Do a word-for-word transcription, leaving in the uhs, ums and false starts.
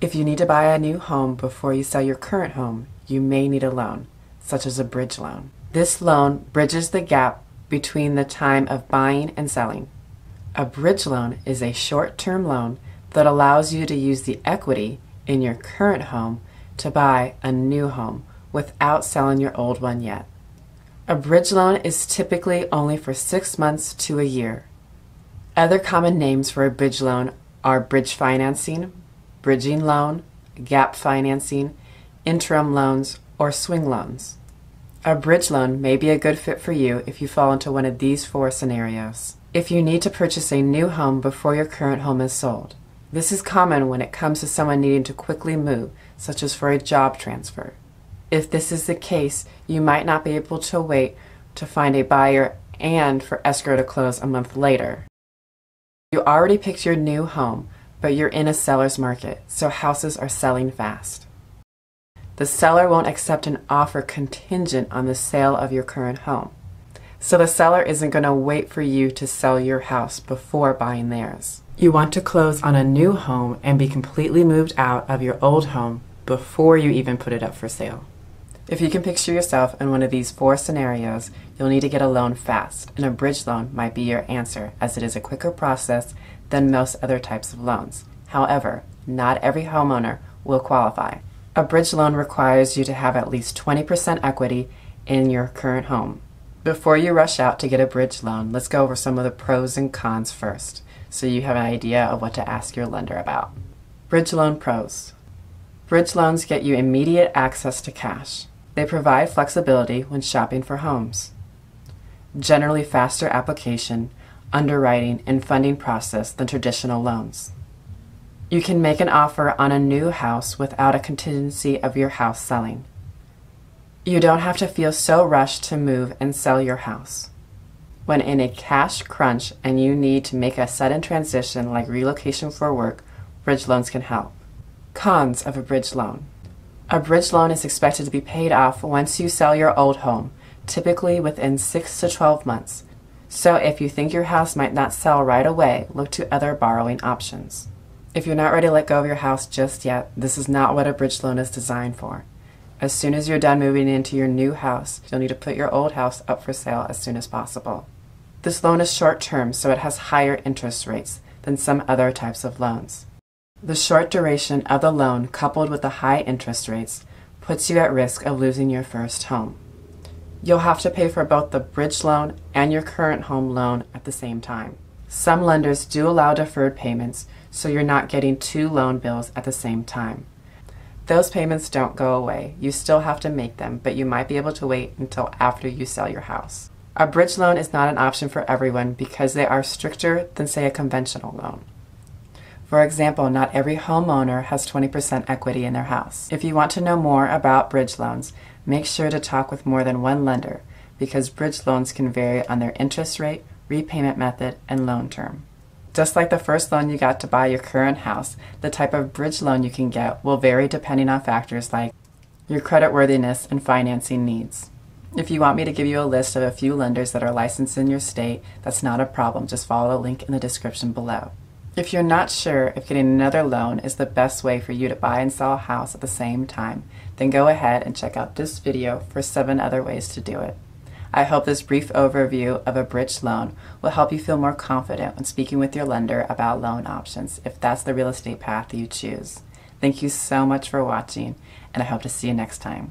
If you need to buy a new home before you sell your current home, you may need a loan, such as a bridge loan. This loan bridges the gap between the time of buying and selling. A bridge loan is a short-term loan that allows you to use the equity in your current home to buy a new home without selling your old one yet. A bridge loan is typically only for six months to a year. Other common names for a bridge loan are bridge financing, bridging loan, gap financing, interim loans, or swing loans. A bridge loan may be a good fit for you if you fall into one of these four scenarios. If you need to purchase a new home before your current home is sold. This is common when it comes to someone needing to quickly move, such as for a job transfer. If this is the case, you might not be able to wait to find a buyer and for escrow to close a month later. You already picked your new home, but you're in a seller's market, so houses are selling fast. The seller won't accept an offer contingent on the sale of your current home. So the seller isn't going to wait for you to sell your house before buying theirs. You want to close on a new home and be completely moved out of your old home before you even put it up for sale. If you can picture yourself in one of these four scenarios, you'll need to get a loan fast, and a bridge loan might be your answer, as it is a quicker process than most other types of loans. However, not every homeowner will qualify. A bridge loan requires you to have at least twenty percent equity in your current home. Before you rush out to get a bridge loan, let's go over some of the pros and cons first, so you have an idea of what to ask your lender about. Bridge loan pros. Bridge loans get you immediate access to cash. They provide flexibility when shopping for homes. Generally faster application, underwriting, and funding process than traditional loans. You can make an offer on a new house without a contingency of your house selling. You don't have to feel so rushed to move and sell your house. When in a cash crunch and you need to make a sudden transition like relocation for work, bridge loans can help. Cons of a bridge loan. A bridge loan is expected to be paid off once you sell your old home, typically within six to twelve months. So if you think your house might not sell right away, look to other borrowing options. If you're not ready to let go of your house just yet, this is not what a bridge loan is designed for. As soon as you're done moving into your new house, you'll need to put your old house up for sale as soon as possible. This loan is short-term, so it has higher interest rates than some other types of loans. The short duration of the loan, coupled with the high interest rates, puts you at risk of losing your first home. You'll have to pay for both the bridge loan and your current home loan at the same time. Some lenders do allow deferred payments, so you're not getting two loan bills at the same time. Those payments don't go away. You still have to make them, but you might be able to wait until after you sell your house. A bridge loan is not an option for everyone because they are stricter than, say, a conventional loan. For example, not every homeowner has twenty percent equity in their house. If you want to know more about bridge loans, make sure to talk with more than one lender because bridge loans can vary on their interest rate, repayment method, and loan term. Just like the first loan you got to buy your current house, the type of bridge loan you can get will vary depending on factors like your creditworthiness and financing needs. If you want me to give you a list of a few lenders that are licensed in your state, that's not a problem. Just follow the link in the description below. If you're not sure if getting another loan is the best way for you to buy and sell a house at the same time, then go ahead and check out this video for seven other ways to do it. I hope this brief overview of a bridge loan will help you feel more confident when speaking with your lender about loan options if that's the real estate path you choose. Thank you so much for watching, and I hope to see you next time.